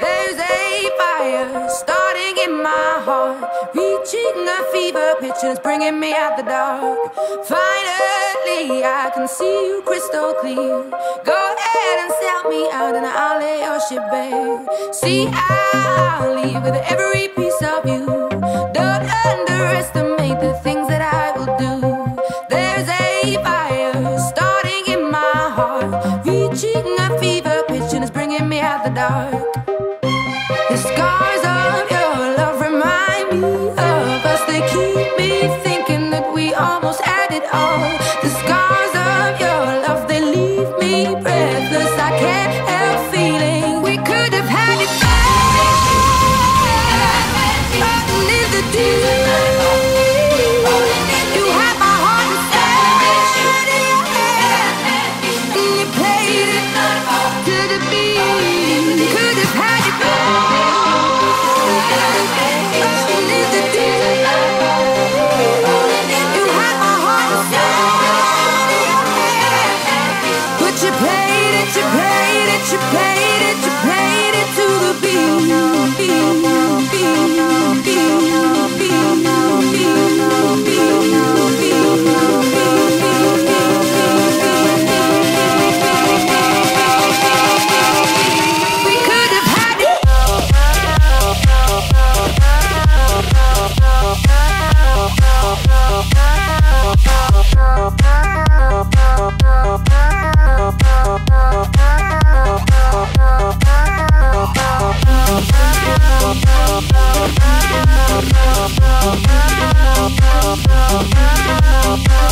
There's a fire starting in my heart, reaching a fever pitch and it's bringing me out the dark. Finally, I can see you crystal clear. Go ahead and sell me out and I'll lay your shit bare. See, I'll leave with every piece of you. Don't underestimate the things that I will do. There's a fire starting in my heart, reaching a fever pitch and it's bringing me out the dark. The scars of your love remind me of us. They keep me thinking that we almost had it all. The scars of your love, they leave me breathless. I can't help feeling we could have had it all. Up in the deep, you had my heart inside.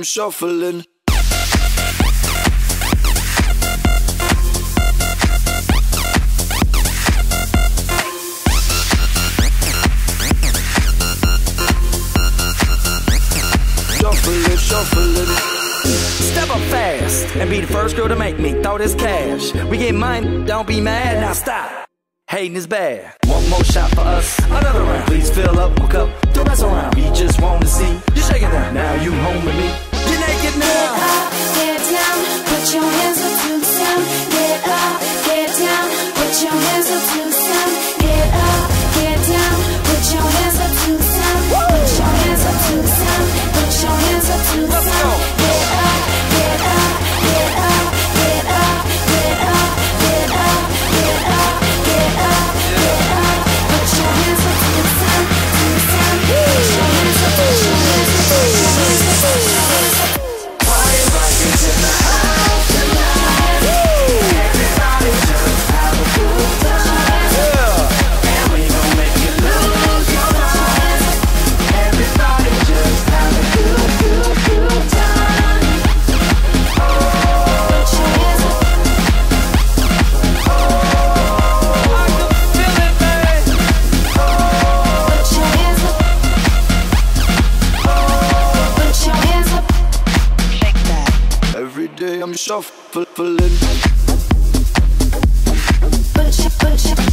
I'm shuffling. Step up fast and be the first girl to make me throw this cash. We get mine, don't be mad, now stop. Hating is bad. One more shot for us, another round. Please fill up my cup, don't mess around. We just want to see you shaking that. Now you home with me, you're naked now. Get up, get down, put your hands up to the sound. Get up, get down, put your hands up to the sound. Get up, get down, put your hands up to the sound. Put your hands up to the sound. Put your hands up to the sound. Get up, get up, get up, get up, get up, get up, get up, get up, get up. Put your hands up to the sound, to the sound. Put your hands up, put your hands up, put your hands up, put your hands up. Party rockers in the house tonight. Everybody just have a cool time. And we gon' make you lose your mind. Everybody just have a cool time. Every day I'm shuffling.